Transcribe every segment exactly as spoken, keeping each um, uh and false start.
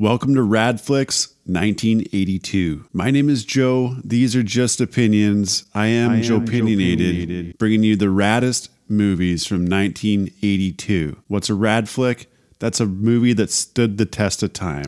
Welcome to Rad Flicks nineteen eighty-two. My name is Joe. These are just opinions. I am, I am Joe Opinionated, bringing you the raddest movies from nineteen eighty-two. What's a rad flick? That's a movie that stood the test of time.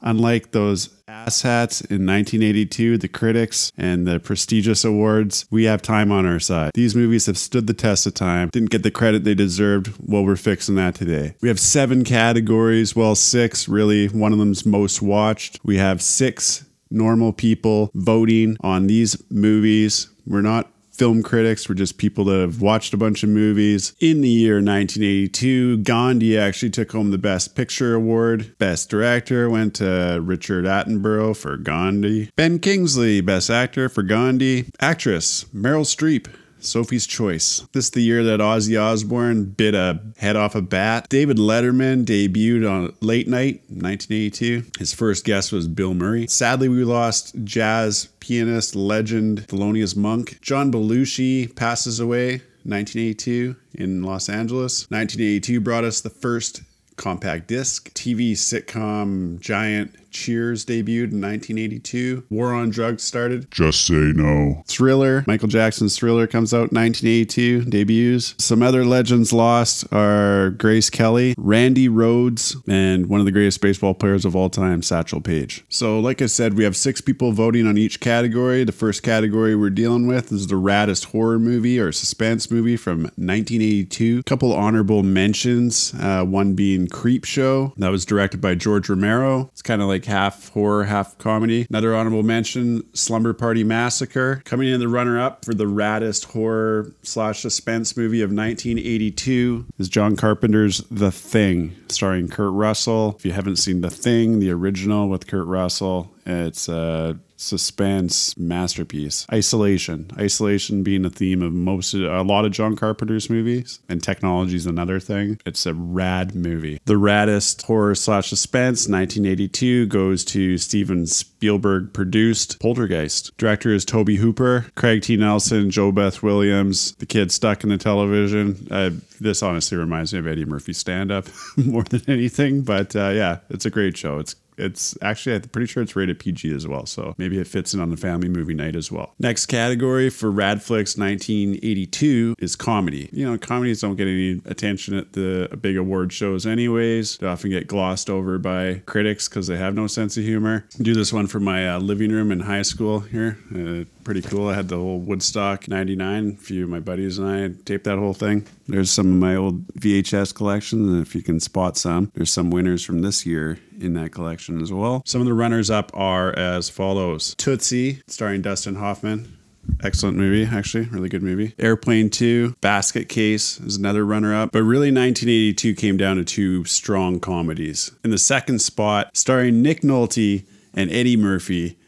Unlike those asshats in nineteen eighty-two, the critics and the prestigious awards, we have time on our side. These movies have stood the test of time, didn't get the credit they deserved. Well, we're fixing that today. We have seven categories, well, six really. One of them's most watched. We have six normal people voting on these movies. We're not film critics, were just people that have watched a bunch of movies. In the year nineteen eighty-two, Gandhi actually took home the Best Picture Award. Best Director went to Richard Attenborough for Gandhi. Ben Kingsley, Best Actor for Gandhi. Actress, Meryl Streep, Sophie's Choice. This is the year that Ozzy Osbourne bit a head off a bat. David Letterman debuted on Late Night in nineteen eighty-two. His first guest was Bill Murray. Sadly, we lost jazz pianist legend Thelonious Monk. John Belushi passes away nineteen eighty-two in Los Angeles. nineteen eighty-two brought us the first compact disc. T V sitcom giant Cheers debuted in nineteen eighty-two. War on Drugs started. Just Say No. Thriller. Michael Jackson's Thriller comes out nineteen eighty-two. Debuts. Some other legends lost are Grace Kelly, Randy Rhoads, and one of the greatest baseball players of all time, Satchel Paige. So like I said, we have six people voting on each category. The first category we're dealing with is the raddest horror movie or suspense movie from nineteen eighty-two. A couple honorable mentions. Uh, one being Creepshow. That was directed by George Romero. It's kind of like half horror, half comedy. Another honorable mention, Slumber Party Massacre. Coming in the runner-up for the raddest horror slash suspense movie of nineteen eighty-two is John Carpenter's The Thing, starring Kurt Russell. If you haven't seen The Thing, the original with Kurt Russell, it's a suspense masterpiece. Isolation. Isolation being a theme of most, a lot of John Carpenter's movies, and technology is another thing. It's a rad movie. The raddest horror slash suspense, nineteen eighty-two, goes to Steven Spielberg produced Poltergeist. Director is Tobe Hooper, Craig T. Nelson, Joe Beth Williams, the kid stuck in the television. Uh, this honestly reminds me of Eddie Murphy's stand-up more than anything, but uh, yeah, it's a great show. It's It's actually, I'm pretty sure it's rated P G as well. So maybe it fits in on the family movie night as well. Next category for Rad Flicks nineteen eighty-two is comedy. You know, comedies don't get any attention at the big award shows anyways. They often get glossed over by critics because they have no sense of humor. I do this one for my uh, living room in high school here. Uh, pretty cool. I had the whole Woodstock ninety-nine. A few of my buddies and I taped that whole thing. There's some of my old V H S collection. And if you can spot some, there's some winners from this year in that collection as well. Some of the runners up are as follows. Tootsie, starring Dustin Hoffman. Excellent movie, actually. Really good movie. Airplane two. Basket Case is another runner-up. But really, nineteen eighty-two came down to two strong comedies. In the second spot, starring Nick Nolte and Eddie Murphy,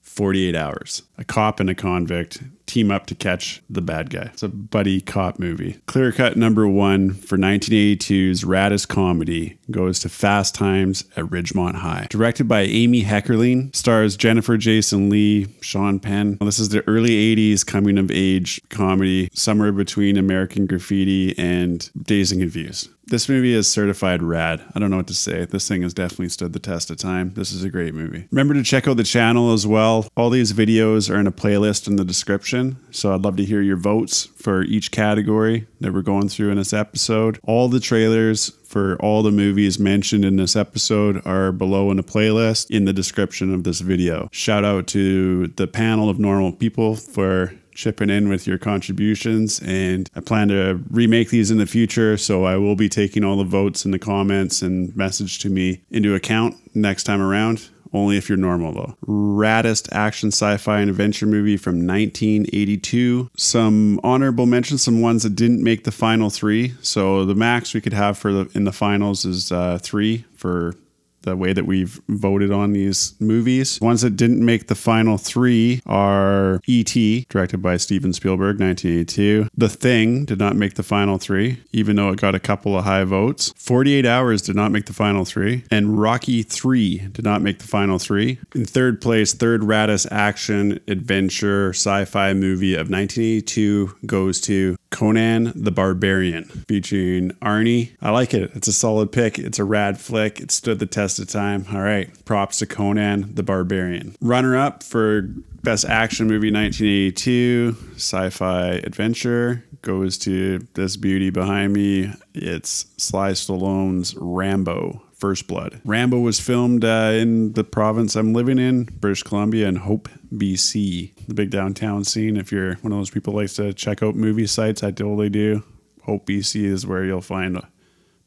forty-eight hours. A cop and a convict team up to catch the bad guy. It's a buddy cop movie. Clear cut number one for nineteen eighty-two's raddest comedy goes to Fast Times at Ridgemont High. Directed by Amy Heckerling, stars Jennifer Jason Leigh, Sean Penn. Now, this is the early eighties coming of age comedy, somewhere between American Graffiti and Dazed and Confused. This movie is certified rad. I don't know what to say. This thing has definitely stood the test of time. This is a great movie. Remember to check out the channel as well. All these videos are in a playlist in the description. So I'd love to hear your votes for each category that we're going through in this episode. All the trailers for all the movies mentioned in this episode are below in a playlist in the description of this video. Shout out to the panel of normal people for chipping in with your contributions, and I plan to remake these in the future, so I will be taking all the votes and the comments and message to me into account next time around. Only if you're normal, though. Raddest action, sci-fi, and adventure movie from nineteen eighty-two. Some honorable mentions, some ones that didn't make the final three. So the max we could have for the in the finals is uh, three for the way that we've voted on these movies. Ones that didn't make the final three are E T, directed by Steven Spielberg, nineteen eighty-two. The Thing did not make the final three, even though it got a couple of high votes. forty-eight hours did not make the final three. And Rocky three did not make the final three. In third place, third raddest action, adventure, sci-fi movie of nineteen eighty-two goes to Conan the Barbarian, featuring Arnie. I like it. It's a solid pick. It's a rad flick. It stood the test of time. All right. Props to Conan the Barbarian. Runner up for Best Action Movie nineteen eighty-two, Sci-Fi Adventure, goes to this beauty behind me. It's Sly Stallone's Rambo. First Blood. Rambo was filmed uh, in the province I'm living in, British Columbia, and Hope, B C The big downtown scene. If you're one of those people who likes to check out movie sites, I totally do. Hope, B C is where you'll find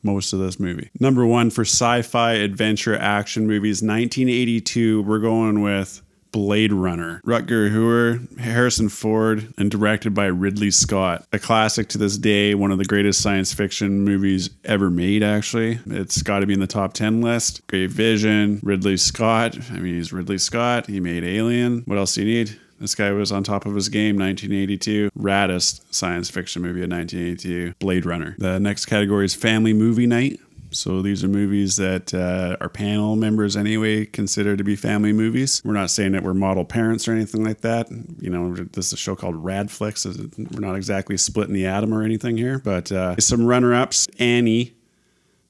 most of this movie. Number one for sci-fi adventure action movies, nineteen eighty-two. We're going with Blade Runner. Rutger Hauer, Harrison Ford, and directed by Ridley Scott. A classic to this day, one of the greatest science fiction movies ever made, actually. It's got to be in the top ten list. Great vision. Ridley Scott. I mean, he's Ridley Scott. He made Alien. What else do you need? This guy was on top of his game, nineteen eighty-two. Raddest science fiction movie of nineteen eighty-two, Blade Runner. The next category is Family Movie Night. So these are movies that uh, our panel members anyway consider to be family movies. We're not saying that we're model parents or anything like that. You know, this is a show called Rad Flicks. We're not exactly splitting the atom or anything here, but uh, some runner-ups. Annie,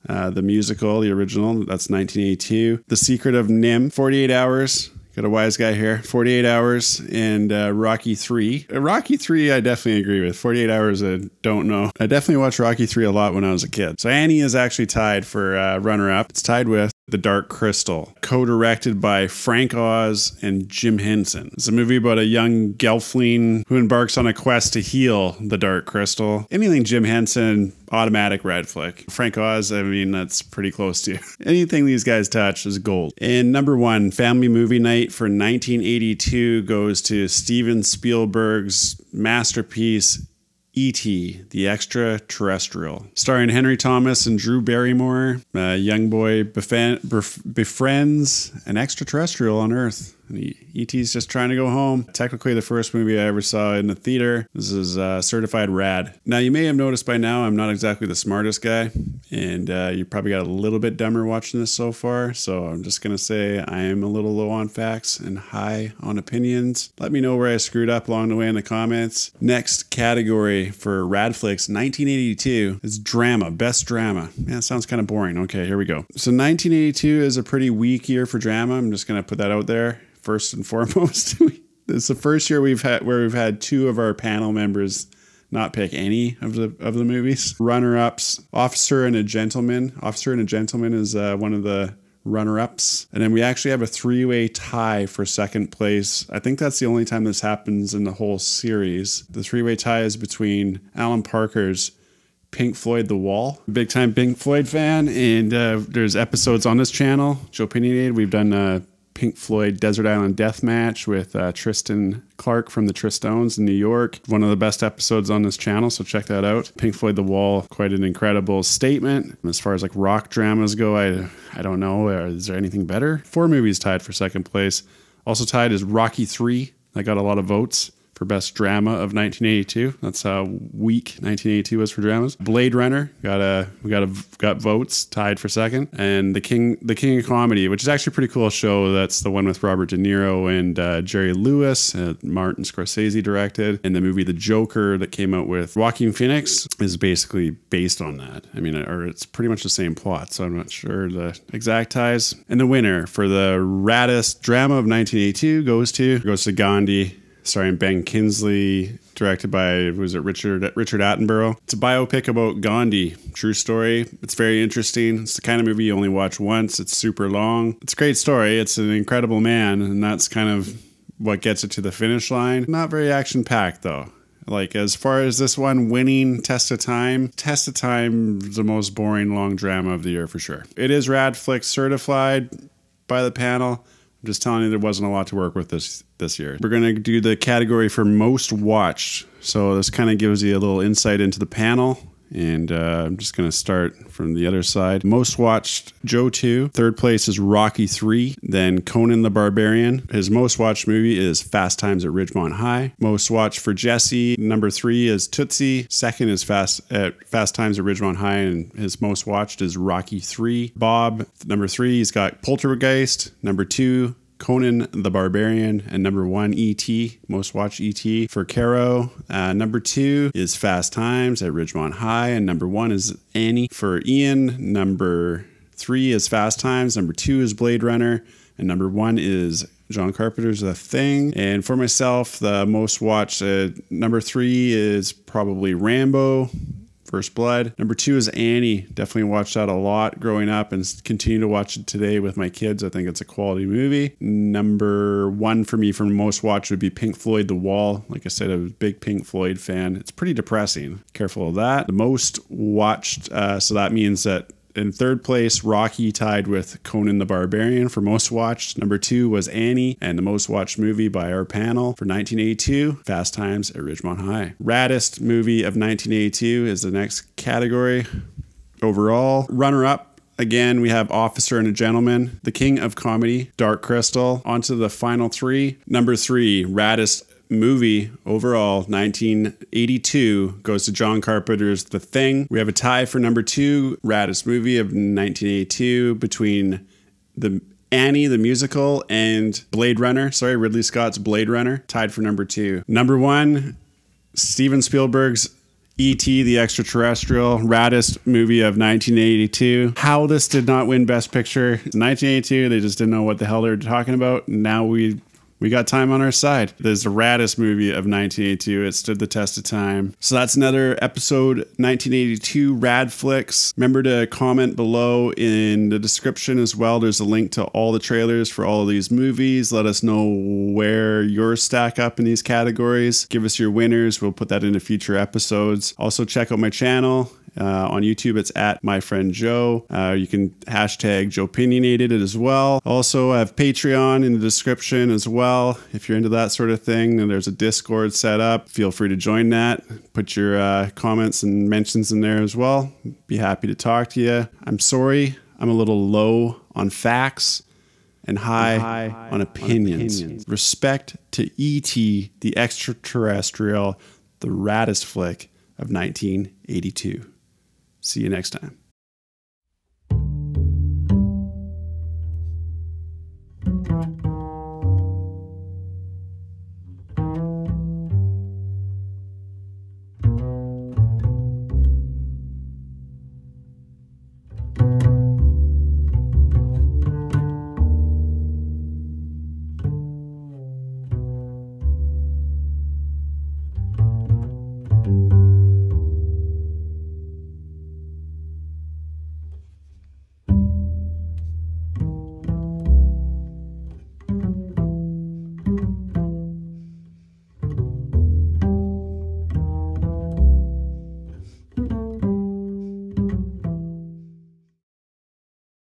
uh, the musical, the original, that's nineteen eighty-two. The Secret of Nim, forty-eight hours. Got a wise guy here. forty-eight hours and uh, Rocky three. Uh, Rocky three, I definitely agree with. forty-eight hours, I don't know. I definitely watched Rocky three a lot when I was a kid. So Annie is actually tied for uh, runner-up. It's tied with The Dark Crystal, co-directed by Frank Oz and Jim Henson. It's a movie about a young Gelfling who embarks on a quest to heal the Dark Crystal. Anything Jim Henson, automatic red flick. Frank Oz, I mean, that's pretty close to. Anything these guys touch is gold. And number one, Family Movie Night for nineteen eighty-two goes to Steven Spielberg's masterpiece, E T The Extraterrestrial, starring Henry Thomas and Drew Barrymore. A young boy bef befriends an extraterrestrial on Earth. E T's just trying to go home. Technically the first movie I ever saw in the theater. This is uh, certified rad. Now you may have noticed by now I'm not exactly the smartest guy, and uh, you probably got a little bit dumber watching this so far, so I'm just gonna say I am a little low on facts and high on opinions. Let me know where I screwed up along the way in the comments. Next category for Radflix nineteen eighty-two is drama, best drama. Yeah, it sounds kind of boring. Okay, here we go. So nineteen eighty-two is a pretty weak year for drama. I'm just gonna put that out there. First and foremost, it's the first year we've had where we've had two of our panel members not pick any of the of the movies. Runner-ups, Officer and a Gentleman. Officer and a Gentleman is uh, one of the runner-ups. And then we actually have a three-way tie for second place. I think that's the only time this happens in the whole series. The three-way tie is between Alan Parker's Pink Floyd The Wall. Big time Pink Floyd fan. And uh, there's episodes on this channel, Joe Opinionated. We've done... Uh, Pink Floyd Desert Island Deathmatch with uh, Tristan Clark from the Tristones in New York. One of the best episodes on this channel, so check that out. Pink Floyd The Wall, quite an incredible statement. As far as like rock dramas go, I, I don't know. Is there anything better? Four movies tied for second place. Also tied is Rocky three. That got a lot of votes for best drama of nineteen eighty-two. That's how weak nineteen eighty-two was for dramas. Blade Runner got a we got a got votes, tied for second, and the King the King of Comedy, which is actually a pretty cool show. That's the one with Robert De Niro and uh, Jerry Lewis. Uh, Martin Scorsese directed, and the movie The Joker that came out with Joaquin Phoenix is basically based on that. I mean, or it's pretty much the same plot. So I'm not sure the exact ties. And the winner for the raddest drama of nineteen eighty-two goes to goes to Gandhi. Starring Ben Kingsley, directed by, was it Richard Richard Attenborough? It's a biopic about Gandhi. True story. It's very interesting. It's the kind of movie you only watch once. It's super long. It's a great story. It's an incredible man, and that's kind of what gets it to the finish line. Not very action-packed, though. Like, as far as this one winning Test of Time, Test of Time is the most boring long drama of the year for sure. It is Radflix certified by the panel. I'm just telling you, there wasn't a lot to work with this this year. We're gonna do the category for most watched. So this kind of gives you a little insight into the panel. And uh, I'm just gonna start from the other side. Most watched, Joe two. Third place is Rocky three. Then Conan the Barbarian. His most watched movie is Fast Times at Ridgemont High. Most watched for Jesse, number three is Tootsie. Second is Fast at Fast Times at Ridgemont High, and his most watched is Rocky three. Bob, number three, he's got Poltergeist. Number two, Conan the Barbarian, and number one, E T, most watched E T for Caro. Uh, number two is Fast Times at Ridgemont High, and number one is Annie for Ian. Number three is Fast Times, number two is Blade Runner, and number one is John Carpenter's The Thing. And for myself, the most watched, uh, number three is probably Rambo, First Blood. Number two is Annie. Definitely watched that a lot growing up and continue to watch it today with my kids. I think it's a quality movie. Number one for me for most watched would be Pink Floyd, The Wall. Like I said, I'm a big Pink Floyd fan. It's pretty depressing. Careful of that. The most watched, uh, so that means that in third place, Rocky tied with Conan the Barbarian for most watched. Number two was Annie, and the most watched movie by our panel for nineteen eighty-two, Fast Times at Ridgemont High. Raddest movie of nineteen eighty-two is the next category overall. Runner-up, again, we have Officer and a Gentleman, The King of Comedy, Dark Crystal. Onto the final three. Number three, raddest movie overall, nineteen eighty-two, goes to John Carpenter's The Thing. We have a tie for number two, raddest movie of nineteen eighty-two, between the Annie the musical and Blade Runner. Sorry, Ridley Scott's Blade Runner, tied for number two. Number one, Steven Spielberg's E T the Extraterrestrial, raddest movie of nineteen eighty-two. How this did not win Best Picture. In nineteen eighty-two, they just didn't know what the hell they were talking about. Now we We got time on our side. There's the raddest movie of nineteen eighty-two. It stood the test of time. So that's another episode, nineteen eighty-two Rad Flicks. Remember to comment below in the description as well. There's a link to all the trailers for all of these movies. Let us know where yours stack up in these categories. Give us your winners. We'll put that into future episodes. Also check out my channel. Uh, on YouTube, it's at My Friend Joe. Uh, you can hashtag Jopinionated it as well. Also, I have Patreon in the description as well. If you're into that sort of thing, then there's a Discord set up. Feel free to join that. Put your uh, comments and mentions in there as well. Be happy to talk to you. I'm sorry, I'm a little low on facts and high, and high on, opinions. on opinions. Respect to E T, the Extraterrestrial, the raddest flick of nineteen eighty-two. See you next time.